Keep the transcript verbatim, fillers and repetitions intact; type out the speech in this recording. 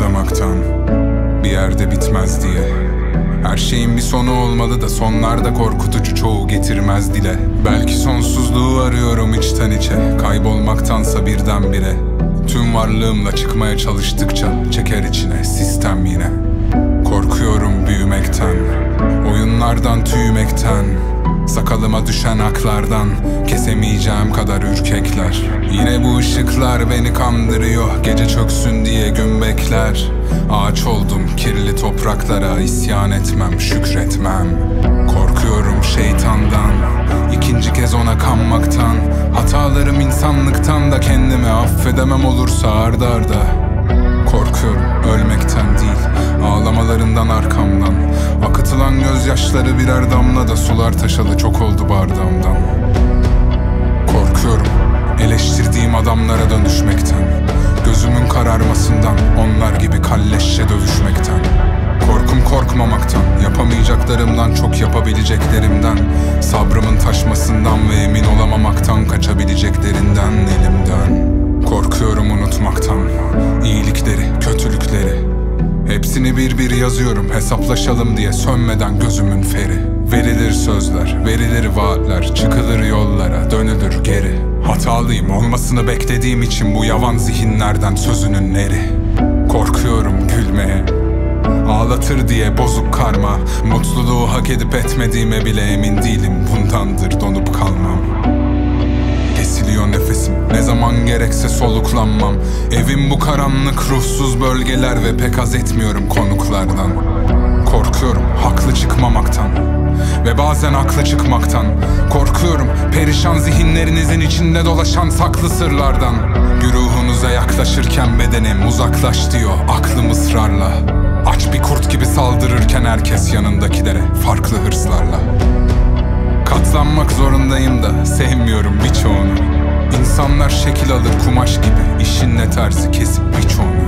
başlamaktan, bir yerde bitmez diye. Her şeyin bir sonu olmalı da sonlar da korkutucu, çoğu getirmez dile. Belki sonsuzluğu arıyorum içten içe, kaybolmaktansa birdenbire. Tüm varlığımla çıkmaya çalıştıkça çeker içine sistem yine. Korkuyorum büyümekten, oyunlardan tüymekten, sakalıma düşen haklardan, kesemeyeceğim kadar ürkekler. Yine bu ışıklar beni kandırıyor, gece çöksün diye gün bekler. Ağaç oldum kirli topraklara, isyan etmem, şükretmem. Korkuyorum şeytandan, ikinci kez ona kanmaktan. Hatalarım insanlıktan da kendimi affedemem olursa arda arda. Korkuyorum ölmekten değil, ağlamalarından arkamdan. Akıtılan gözyaşları birer damla da sular taşalı çok oldu bardağımdan. Korkuyorum eleştirdiğim adamlara dönüşmekten, gözümün kararmasından, onlar gibi kalleşçe dövüşmekten. Korkum korkmamaktan, yapamayacaklarımdan çok yapabileceklerimden, sabrımın taşmasından ve emin olamamaktan, kaçabileceklerinden elimden. Korkuyorum unutmaktan, iyilikleri, kötülükleri. Hepsini bir bir yazıyorum hesaplaşalım diye, sönmeden gözümün feri. Verilir sözler, verilir vaatler, çıkılır yollara, dönülür geri. Hatalıyım olmasını beklediğim için bu yavan zihinlerden sözünün neri. Korkuyorum gülmeye, ağlatır diye bozuk karma. Mutluluğu hak edip etmediğime bile emin değilim, bundandır donup kalmam. Kesiliyor nefesim, ne zaman gerekse soluklanmam. Evim bu karanlık ruhsuz bölgeler ve pek haz etmiyorum konuklardan. Korkuyorum haklı çıkmamaktan ve bazen haklı çıkmaktan. Korkuyorum perişan zihinlerinizin içinde dolaşan saklı sırlardan. Güruhunuza yaklaşırken bedenim uzaklaş diyor aklım ısrarla. Aç bir kurt gibi saldırırken herkes yanındakilere farklı hırslarla. Katlanmak zorundayım da sevmiyorum birçoğunu. İnsanlar şekil alır kumaş gibi, işin ne tersi kesip birçoğunu.